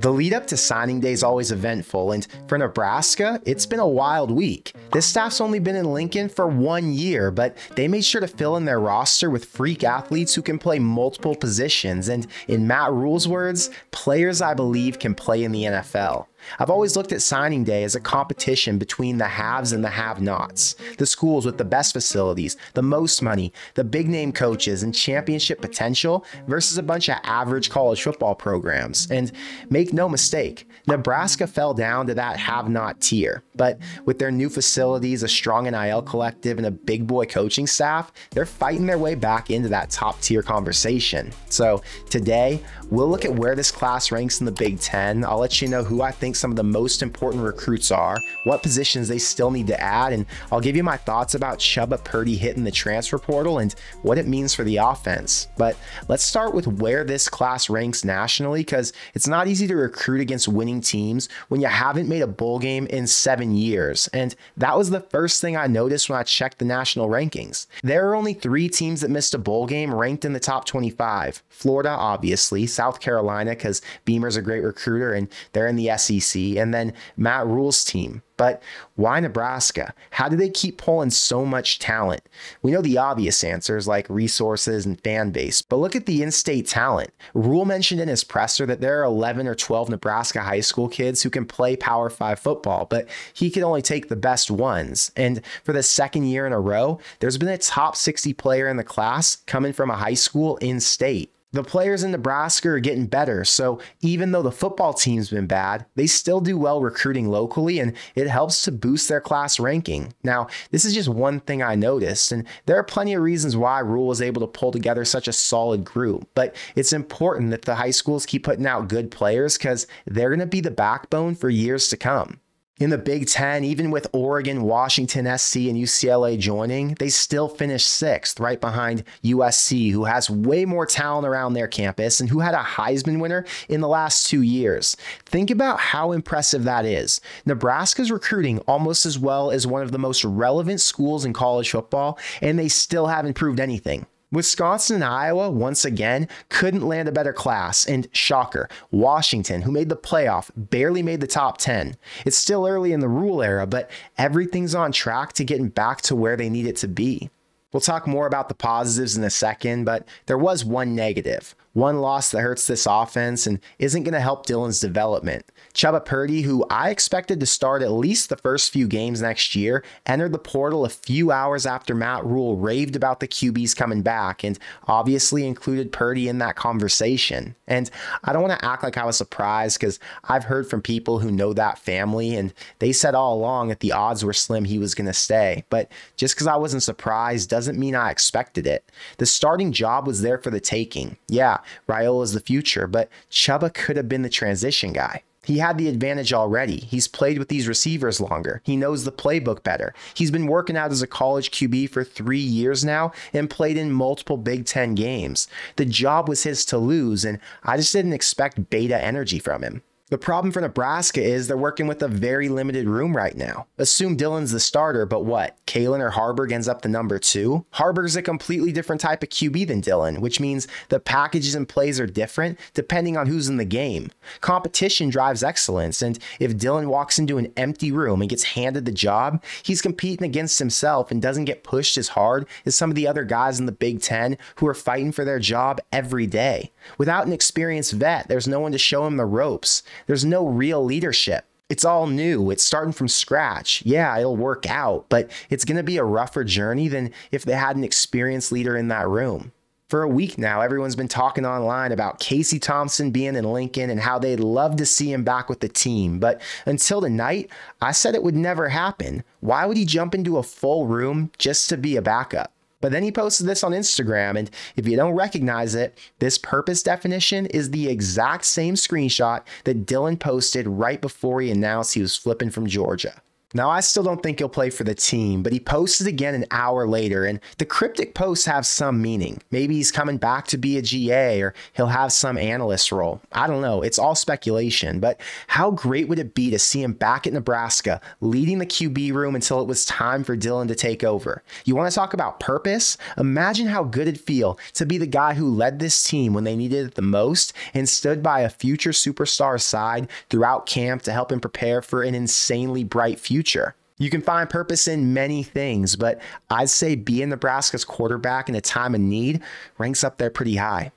The lead up to signing day is always eventful, and for Nebraska, it's been a wild week. This staff's only been in Lincoln for 1 year, but they made sure to fill in their roster with freak athletes who can play multiple positions, and in Matt Rhule's words, players I believe can play in the NFL. I've always looked at signing day as a competition between the haves and the have-nots, the schools with the best facilities, the most money, the big-name coaches, and championship potential versus a bunch of average college football programs. And make no mistake, Nebraska fell down to that have-not tier. But with their new facilities, a strong NIL collective, and a big boy coaching staff, they're fighting their way back into that top-tier conversation. So today, we'll look at where this class ranks in the Big Ten. I'll let you know who I think some of the most important recruits are, what positions they still need to add, and I'll give you my thoughts about Chubba Purdy hitting the transfer portal and what it means for the offense. But let's start with where this class ranks nationally, because it's not easy to recruit against winning teams when you haven't made a bowl game in 7 years. And that was the first thing I noticed when I checked the national rankings. There are only 3 teams that missed a bowl game ranked in the top 25. Florida, obviously, South Carolina, because Beamer's a great recruiter and they're in the SEC, and then Matt Rhule's team. But why Nebraska? How do they keep pulling so much talent? We know the obvious answers like resources and fan base, but look at the in-state talent. Rhule mentioned in his presser that there are 11 or 12 Nebraska high school kids who can play Power 5 football, but he can only take the best ones. And for the second year in a row, there's been a top 60 player in the class coming from a high school in-state. The players in Nebraska are getting better, so even though the football team's been bad, they still do well recruiting locally, and it helps to boost their class ranking. Now, this is just one thing I noticed, and there are plenty of reasons why Rhule was able to pull together such a solid group, but it's important that the high schools keep putting out good players because they're going to be the backbone for years to come. In the Big Ten, even with Oregon, Washington, SC, and UCLA joining, they still finished 6th, right behind USC, who has way more talent around their campus and who had a Heisman winner in the last 2 years. Think about how impressive that is. Nebraska's recruiting almost as well as one of the most relevant schools in college football, and they still haven't proved anything. Wisconsin and Iowa, once again, couldn't land a better class, and shocker, Washington, who made the playoff, barely made the top 10. It's still early in the Rhule era, but everything's on track to getting back to where they need it to be. We'll talk more about the positives in a second, but there was one negative. One loss that hurts this offense and isn't going to help Dylan's development. Chubba Purdy, who I expected to start at least the first few games next year, entered the portal a few hours after Matt Rhule raved about the QBs coming back and obviously included Purdy in that conversation. And I don't want to act like I was surprised because I've heard from people who know that family and they said all along that the odds were slim he was going to stay. But just because I wasn't surprised doesn't mean I expected it. The starting job was there for the taking. Yeah, Raiola's the future, but Chubba could have been the transition guy. He had the advantage already. He's played with these receivers longer. He knows the playbook better. He's been working out as a college QB for 3 years now and played in multiple Big Ten games. The job was his to lose, and I just didn't expect beta energy from him. The problem for Nebraska is they're working with a very limited room right now. Assume Dylan's the starter, but what? Kalen or Haarberg ends up the #2? Haarberg's a completely different type of QB than Dylan, which means the packages and plays are different depending on who's in the game. Competition drives excellence, and if Dylan walks into an empty room and gets handed the job, he's competing against himself and doesn't get pushed as hard as some of the other guys in the Big Ten who are fighting for their job every day. Without an experienced vet, there's no one to show him the ropes. There's no real leadership. It's all new. It's starting from scratch. Yeah, it'll work out, but it's going to be a rougher journey than if they had an experienced leader in that room. For a week now, everyone's been talking online about Casey Thompson being in Lincoln and how they'd love to see him back with the team. But until tonight, I said it would never happen. Why would he jump into a full room just to be a backup? But then he posted this on Instagram, and if you don't recognize it, this purpose definition is the exact same screenshot that Dylan posted right before he announced he was flipping from Georgia. Now, I still don't think he'll play for the team, but he posted again an hour later, and the cryptic posts have some meaning. Maybe he's coming back to be a GA, or he'll have some analyst role. I don't know. It's all speculation, but how great would it be to see him back at Nebraska, leading the QB room until it was time for Dylan to take over? You want to talk about purpose? Imagine how good it'd feel to be the guy who led this team when they needed it the most and stood by a future superstar's side throughout camp to help him prepare for an insanely bright future. You can find purpose in many things, but I'd say being Nebraska's quarterback in a time of need ranks up there pretty high.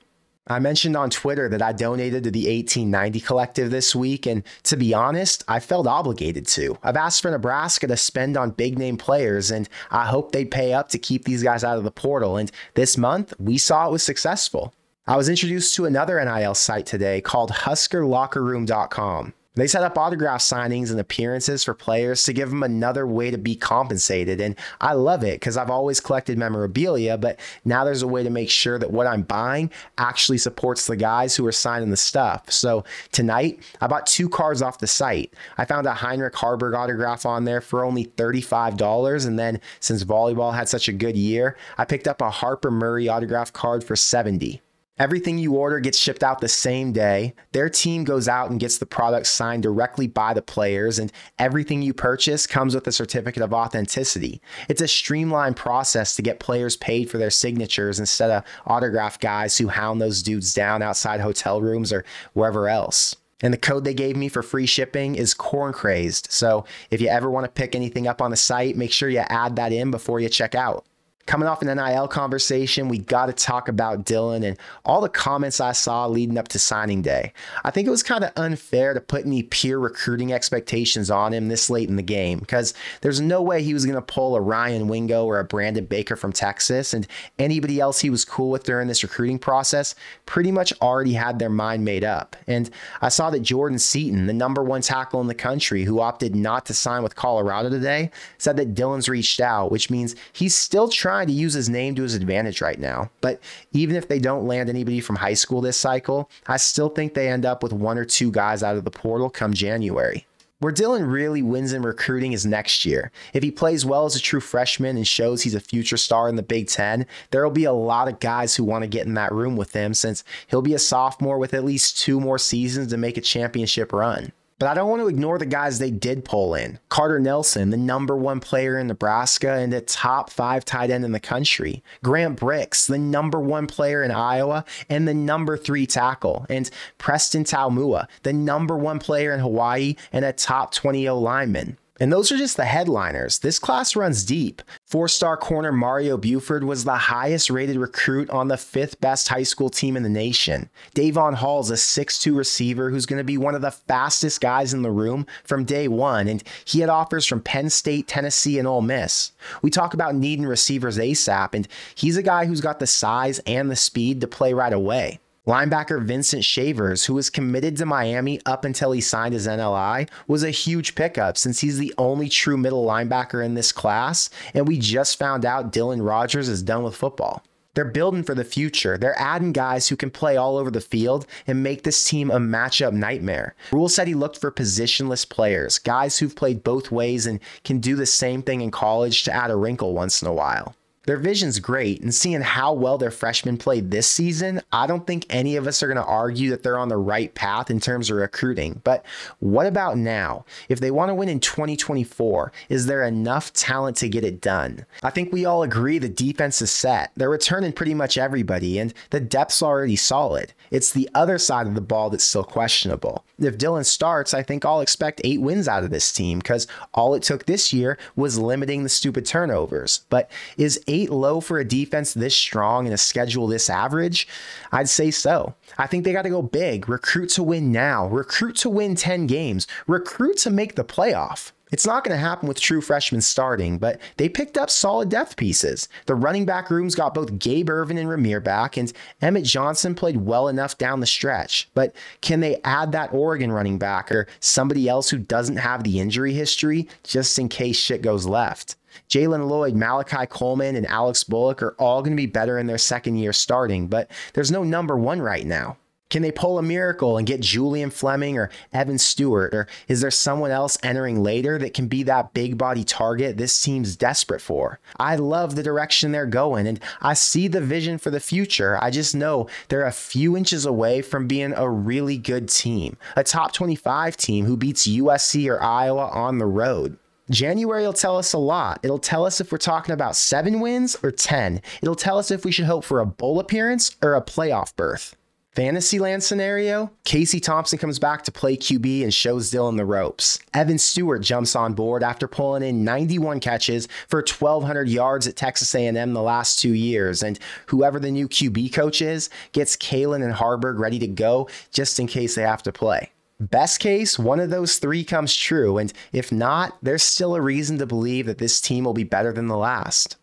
I mentioned on Twitter that I donated to the 1890 Collective this week, and to be honest, I felt obligated to. I've asked for Nebraska to spend on big-name players, and I hope they pay up to keep these guys out of the portal, and this month, we saw it was successful. I was introduced to another NIL site today called HuskerLockerRoom.com. They set up autograph signings and appearances for players to give them another way to be compensated, and I love it because I've always collected memorabilia, but now there's a way to make sure that what I'm buying actually supports the guys who are signing the stuff. So tonight, I bought 2 cards off the site. I found a Heinrich Haarberg autograph on there for only $35, and then since volleyball had such a good year, I picked up a Harper Murray autograph card for $70. Everything you order gets shipped out the same day. Their team goes out and gets the products signed directly by the players, and everything you purchase comes with a certificate of authenticity. It's a streamlined process to get players paid for their signatures instead of autograph guys who hound those dudes down outside hotel rooms or wherever else. And the code they gave me for free shipping is Corn Crazed. So if you ever want to pick anything up on the site, make sure you add that in before you check out. Coming off an NIL conversation, we got to talk about Dylan and all the comments I saw leading up to signing day. I think it was kind of unfair to put any pure recruiting expectations on him this late in the game, because there's no way he was going to pull a Ryan Wingo or a Brandon Baker from Texas, and anybody else he was cool with during this recruiting process pretty much already had their mind made up. And I saw that Jordan Seaton, the #1 tackle in the country who opted not to sign with Colorado today, said that Dylan's reached out, which means he's still trying to use his name to his advantage right now. But even if they don't land anybody from high school this cycle, I still think they end up with 1 or 2 guys out of the portal come January. Where Dylan really wins in recruiting is next year. If he plays well as a true freshman and shows he's a future star in the Big Ten, there will be a lot of guys who want to get in that room with him, since he'll be a sophomore with at least 2 more seasons to make a championship run. But I don't want to ignore the guys they did pull in. Carter Nelson, the #1 player in Nebraska and a top 5 tight end in the country. Grant Bricks, the #1 player in Iowa and the #3 tackle. And Preston Taumua, the #1 player in Hawaii and a top 20 O lineman. And those are just the headliners. This class runs deep. 4-star corner Mario Buford was the highest rated recruit on the 5th best high school team in the nation. Davon Hall is a 6'2 receiver who's going to be one of the fastest guys in the room from day one, and he had offers from Penn State, Tennessee, and Ole Miss. We talk about needing receivers ASAP, and he's a guy who's got the size and the speed to play right away. Linebacker Vincent Shavers, who was committed to Miami up until he signed his NLI, was a huge pickup since he's the only true middle linebacker in this class, and we just found out Dylan Rodgers is done with football. They're building for the future. They're adding guys who can play all over the field and make this team a matchup nightmare. Rhule said he looked for positionless players, guys who've played both ways and can do the same thing in college to add a wrinkle once in a while. Their vision's great, and seeing how well their freshmen played this season, I don't think any of us are going to argue that they're on the right path in terms of recruiting. But what about now? If they want to win in 2024, is there enough talent to get it done? I think we all agree the defense is set. They're returning pretty much everybody, and the depth's already solid. It's the other side of the ball that's still questionable. If Dylan starts, I think I'll expect 8 wins out of this team, because all it took this year was limiting the stupid turnovers. But is 8 low for a defense this strong and a schedule this average? I'd say so. I think they got to go big, recruit to win now, recruit to win 10 games, recruit to make the playoff. It's not going to happen with true freshmen starting, but they picked up solid depth pieces. The running back room's got both Gabe Irvin and Ramir back, and Emmett Johnson played well enough down the stretch. But can they add that Oregon running back or somebody else who doesn't have the injury history just in case shit goes left? Jalen Lloyd, Malachi Coleman, and Alex Bullock are all going to be better in their second year starting, but there's no #1 right now. Can they pull a miracle and get Julian Fleming or Evan Stewart? Or is there someone else entering later that can be that big body target this team's desperate for? I love the direction they're going, and I see the vision for the future. I just know they're a few inches away from being a really good team, a top 25 team who beats USC or Iowa on the road. January will tell us a lot. It'll tell us if we're talking about 7 wins or 10. It'll tell us if we should hope for a bowl appearance or a playoff berth. Fantasyland scenario, Casey Thompson comes back to play QB and shows Dylan the ropes. Evan Stewart jumps on board after pulling in 91 catches for 1,200 yards at Texas A&M the last 2 years. And whoever the new QB coach is gets Kalen and Haarberg ready to go just in case they have to play. Best case, one of those three comes true. And if not, there's still a reason to believe that this team will be better than the last.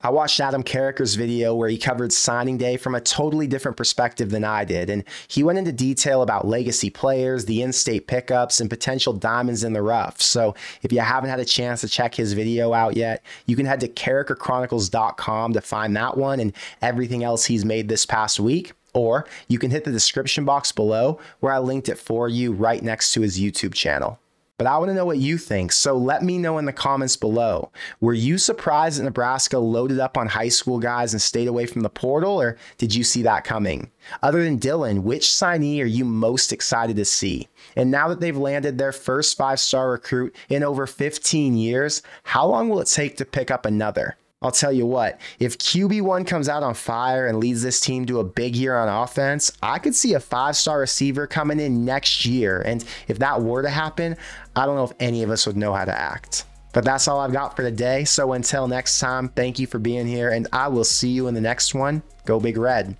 I watched Adam Carricker's video where he covered signing day from a totally different perspective than I did, and he went into detail about legacy players, the in-state pickups, and potential diamonds in the rough. So if you haven't had a chance to check his video out yet, you can head to CarrikerChronicles.com to find that one and everything else he's made this past week, or you can hit the description box below where I linked it for you right next to his YouTube channel. But I want to know what you think, so let me know in the comments below. Were you surprised that Nebraska loaded up on high school guys and stayed away from the portal, or did you see that coming? Other than Dylan, which signee are you most excited to see? And now that they've landed their first 5-star recruit in over 15 years, how long will it take to pick up another? I'll tell you what, if QB1 comes out on fire and leads this team to a big year on offense, I could see a 5-star receiver coming in next year. And if that were to happen, I don't know if any of us would know how to act. But that's all I've got for today. So until next time, thank you for being here, and I will see you in the next one. Go Big Red.